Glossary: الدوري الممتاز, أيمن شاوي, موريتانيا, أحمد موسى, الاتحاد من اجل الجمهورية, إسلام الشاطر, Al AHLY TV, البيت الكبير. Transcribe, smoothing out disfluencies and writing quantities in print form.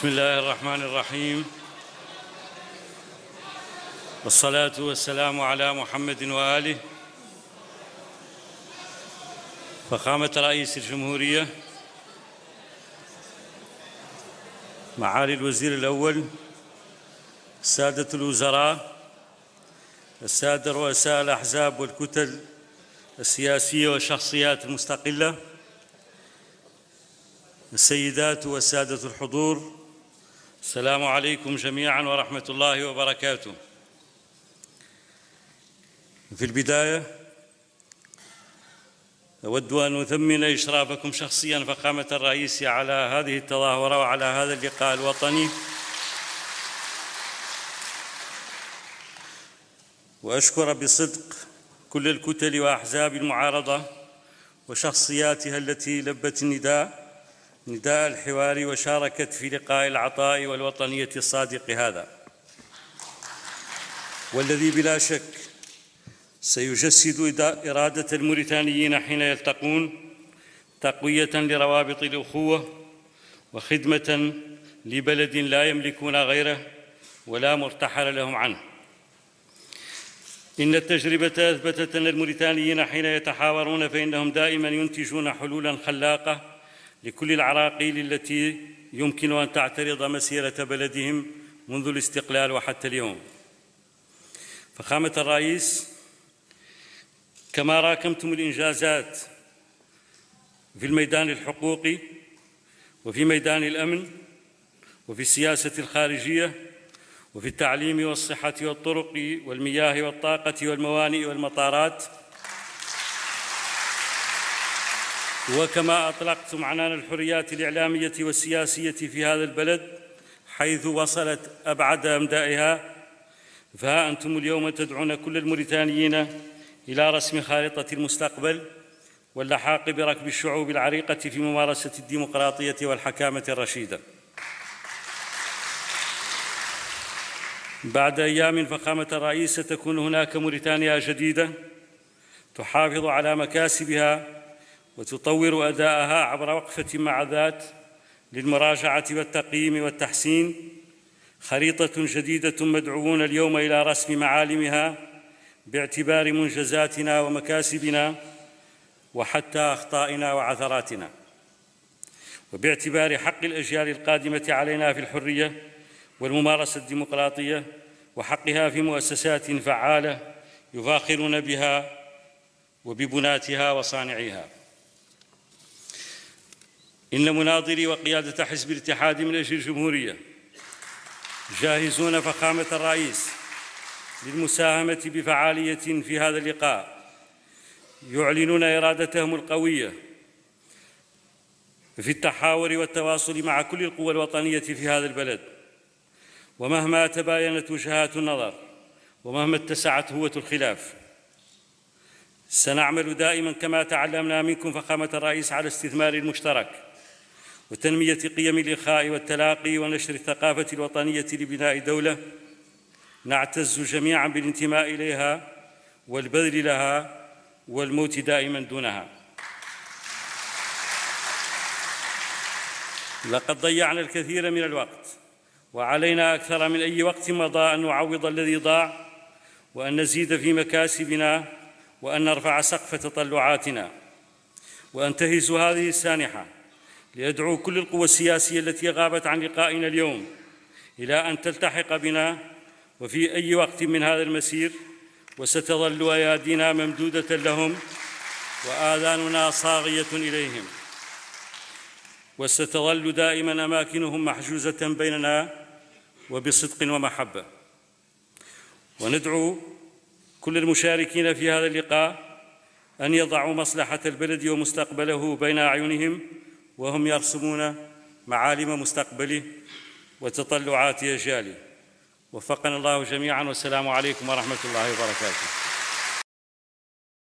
بسم الله الرحمن الرحيم، والصلاة والسلام على محمد وآله. فخامة رئيس الجمهورية، معالي الوزير الأول، سادة الوزراء، السادة رؤساء الأحزاب والكتل السياسية والشخصيات المستقلة، السيدات والسادة الحضور، السلام عليكم جميعاً ورحمة الله وبركاته. في البداية أود أن أثمن إشرافكم شخصياً فخامة الرئيس على هذه التظاهرة وعلى هذا اللقاء الوطني، وأشكر بصدق كل الكتل وأحزاب المعارضة وشخصياتها التي لبت نداء الحوار وشاركت في لقاء العطاء والوطنية الصادق هذا، والذي بلا شك سيجسد إرادة الموريتانيين حين يلتقون، تقوية لروابط الأخوة وخدمة لبلد لا يملكون غيره ولا مرتحل لهم عنه. إن التجربة أثبتت أن الموريتانيين حين يتحاورون فإنهم دائما ينتجون حلولا خلاقة لكل العراقيل التي يمكن أن تعترض مسيرة بلدهم منذ الاستقلال وحتى اليوم. فخامة الرئيس، كما راكمتم الإنجازات في الميدان الحقوقي وفي ميدان الأمن وفي السياسة الخارجية وفي التعليم والصحة والطرق والمياه والطاقة والموانئ والمطارات، وكما أطلقتم عنان الحريات الإعلامية والسياسية في هذا البلد حيث وصلت أبعد أمدائها، فها أنتم اليوم تدعون كل الموريتانيين إلى رسم خارطة المستقبل واللحاق بركب الشعوب العريقة في ممارسة الديمقراطية والحكامة الرشيدة. بعد أيام فخامة الرئيس ستكون هناك موريتانيا جديدة تحافظ على مكاسبها وتطور أداءها عبر وقفة مع ذات للمراجعة والتقييم والتحسين، خريطة جديدة مدعوون اليوم إلى رسم معالمها باعتبار منجزاتنا ومكاسبنا وحتى أخطائنا وعثراتنا، وباعتبار حق الأجيال القادمة علينا في الحرية والممارسة الديمقراطية وحقها في مؤسسات فعالة يفاخرون بها وببناتها وصانعيها. إن مناضلي وقيادة حزب الاتحاد من أجل الجمهورية جاهزون فخامة الرئيس للمساهمة بفعالية في هذا اللقاء، يعلنون إرادتهم القوية في التحاور والتواصل مع كل القوى الوطنية في هذا البلد، ومهما تباينت وجهات النظر ومهما اتسعت هوة الخلاف سنعمل دائما كما تعلمنا منكم فخامة الرئيس على استثمار المشترك وتنمية قيم الإخاء والتلاقي ونشر الثقافة الوطنية لبناء دولة نعتز جميعا بالانتماء إليها والبذل لها والموت دائما دونها. لقد ضيعنا الكثير من الوقت، وعلينا أكثر من أي وقت مضى أن نعوض الذي ضاع، وأن نزيد في مكاسبنا، وأن نرفع سقف تطلعاتنا، وأنتهز هذه السانحة لأدعو كل القوى السياسية التي غابت عن لقائنا اليوم إلى أن تلتحق بنا وفي أي وقت من هذا المسير، وستظل أيادينا ممدودة لهم وآذاننا صاغية إليهم، وستظل دائماً أماكنهم محجوزة بيننا وبصدق ومحبة. وندعو كل المشاركين في هذا اللقاء أن يضعوا مصلحة البلد ومستقبله بين أعينهم وهم يرسمون معالم مستقبله وتطلعات أجياله. وفقنا الله جميعاً، والسلام عليكم ورحمة الله وبركاته.